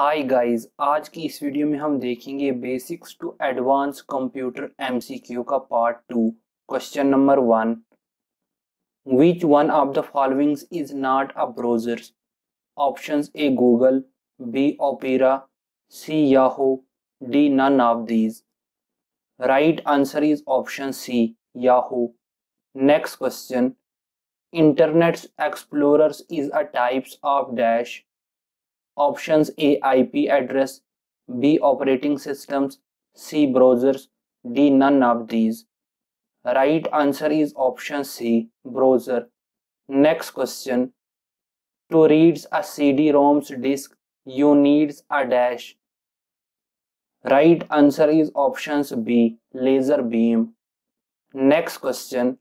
Hi guys, आज की इस वीडियो में हम देखेंगे basics to advance computer MCQ का part 2 question number 1। Which one of the followings is not a browser? Options A Google, B Opera, C Yahoo, D none of these. Right answer is option C Yahoo. Next question, internet explorers is a types of dash. Options A IP address, B operating systems, C browsers, D none of these. Right answer is option C browser. Next question, to read a CD-ROM's disk you needs a dash. Right answer is options B laser beam. Next question,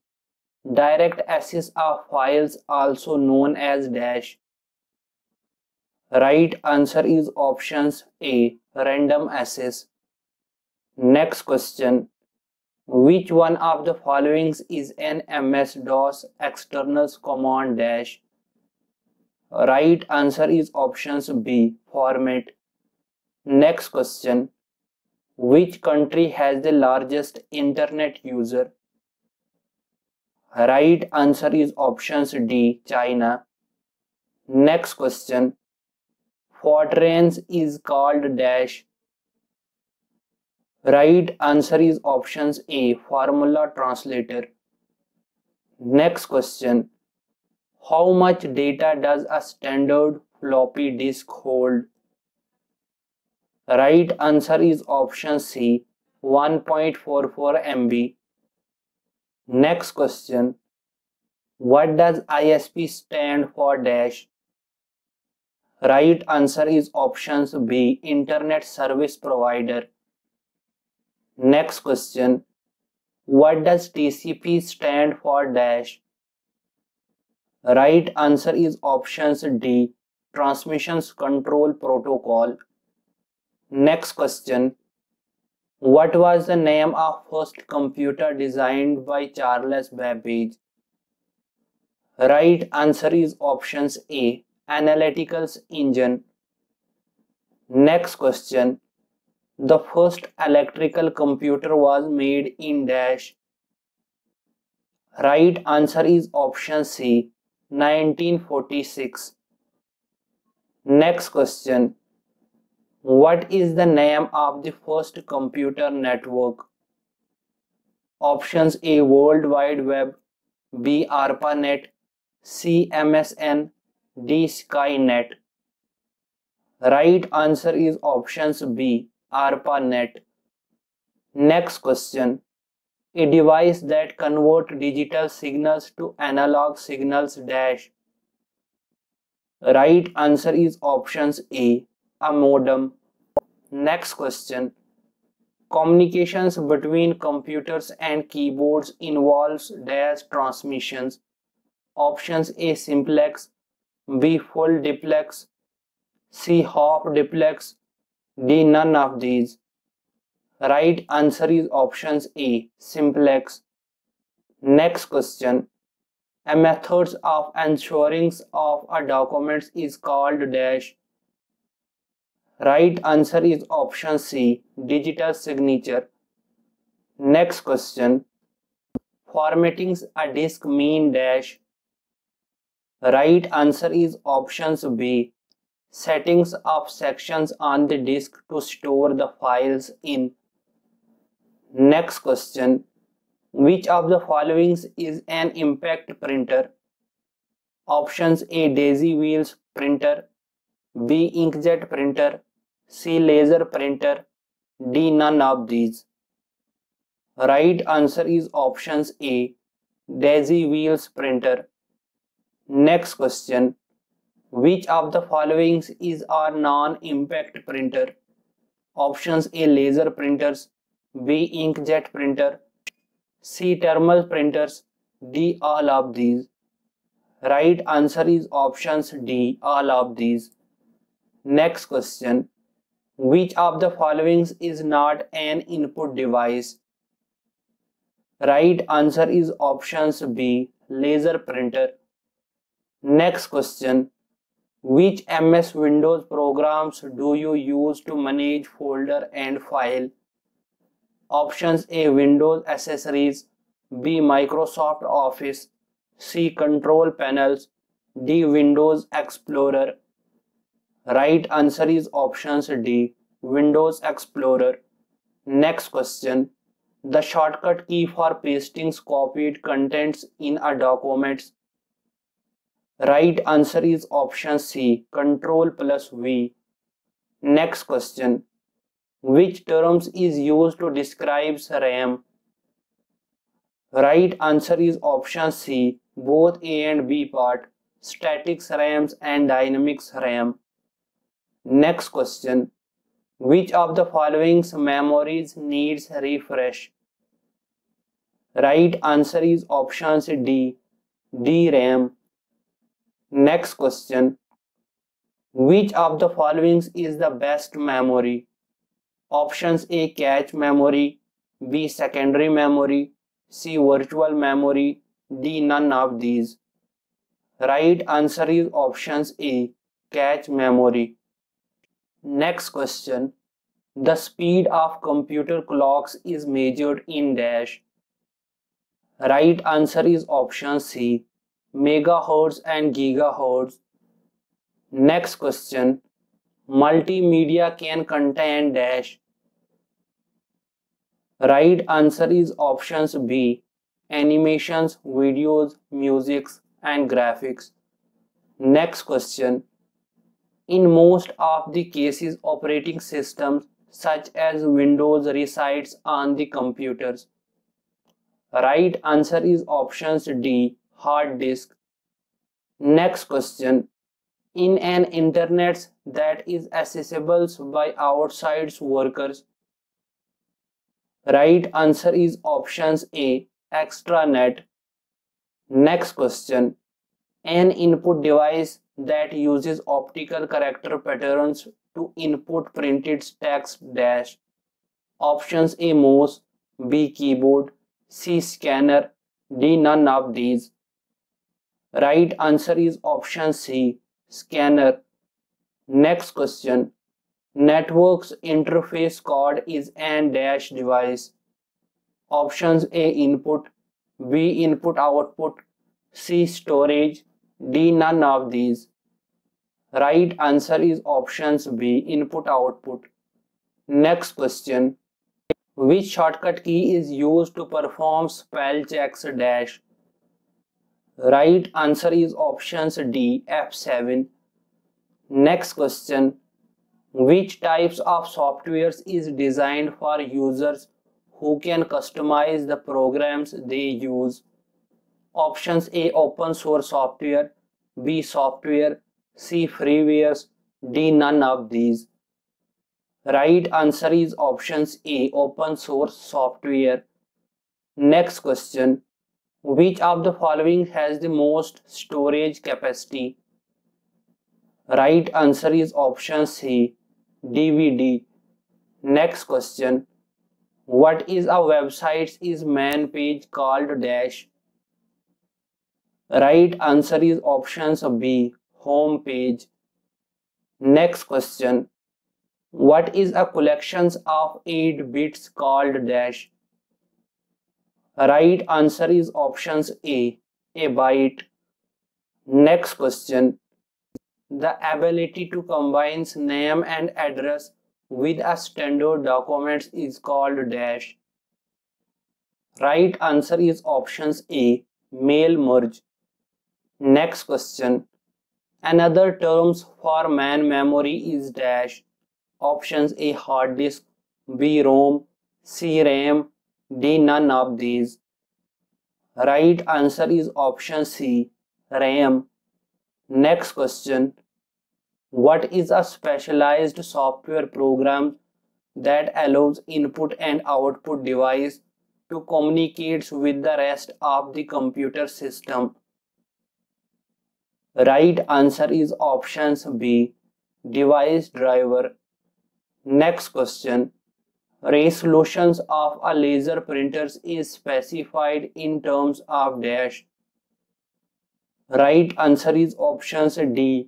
direct access of files also known as dash. Right answer is options A random access. Next question, which one of the followings is an MS-DOS external command dash? Right answer is options B format. Next question, which country has the largest internet user? Right answer is options D China. Next question, Fortran is called dash. Right answer is options A formula translator. Next question, how much data does a standard floppy disk hold? Right answer is option C 1.44 MB. Next question, what does ISP stand for dash? Right answer is options B internet service provider. Next question, what does TCP stand for dash? Right answer is options D transmissions control protocol. Next question, what was the name of first computer designed by Charles Babbage? Right answer is options A analytical engine. Next question, the first electrical computer was made in dash. Right answer is option C 1946. Next question, what is the name of the first computer network? Options A World Wide Web, B ARPANET, C MSN, D Skynet. Right answer is options B ARPANET. Next question, a device that convert digital signals to analog signals dash. Right answer is options A a modem. Next question, communications between computers and keyboards involves dash transmissions. Options A simplex, B full duplex, C half duplex, D none of these. Right answer is options A simplex. Next question, a method of ensuring of a document is called dash. Right answer is option C digital signature. Next question, formatting a disk mean dash. Right answer is options B settings of sections on the disk to store the files in. Next question, which of the followings is an impact printer? Options A daisy wheels printer, B inkjet printer, C laser printer, D none of these. Right answer is options A daisy wheels printer. Next question, which of the followings is a non-impact printer? Options A laser printers, B inkjet printer, C thermal printers, D all of these. Right answer is options D all of these. Next question, which of the followings is not an input device? Right answer is options B laser printer. Next question, Which MS Windows programs do you use to manage folder and file? Options A. Windows accessories. B. Microsoft Office. C. Control panels. D. Windows Explorer. Right answer is options D. Windows Explorer. Next question. The shortcut key for pasting copied contents in a document. Right answer is option C. Ctrl+V. Next question. Which terms is used to describe RAM? Right answer is option C. Both A and B part. Static RAMs and dynamic RAM. Next question. Which of the following memories needs refresh? Right answer is options D. DRAM. Next question. Which of the following is the best memory? Options A. Cache memory. B. Secondary memory. C. Virtual memory. D. None of these. Right answer is options A. Cache memory. Next question. The speed of computer clocks is measured in dash. Right answer is option C. Megahertz and gigahertz. Next question. Multimedia can contain dash. Right answer is options B. Animations, videos, musics and graphics. Next question. In most of the cases, operating systems such as Windows resides on the computers. Right answer is options D. Hard disk. Next question. In an internet that is accessible by outside workers. Right answer is options A. Extranet. Next question. An input device that uses optical character patterns to input printed text dash. Options A. Mouse. B. Keyboard. C. Scanner. D. None of these. Right answer is option C. Scanner. Next question. Network's interface card is an dash device. Options A. Input. B. Input output. C. Storage. D. None of these. Right answer is options B. Input output. Next question. Which shortcut key is used to perform spell checks dash? Right answer is options D. F7. Next question. Which types of software is designed for users who can customize the programs they use? Options A. Open source software. B. Software. C. Freewares. D. None of these. Right answer is options A. Open source software. Next question. Which of the following has the most storage capacity? Right answer is option C. DVD. Next question. What is a website's main page called dash? Right answer is options B. Home page. Next question. What is a collection of 8 bits called dash? Right answer is options A. A byte. Next question. The ability to combine name and address with a standard document is called dash. Right answer is options A. Mail merge. Next question. Another terms for main memory is dash. Options A. Hard disk. B. ROM. C. RAM. D. None of these. Right answer is option C. RAM. Next question. What is a specialized software program that allows input and output device to communicate with the rest of the computer system? Right answer is options B. Device driver. Next question. Resolutions of a laser printer is specified in terms of dash. Right answer is options D.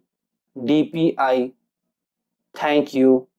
DPI. Thank you.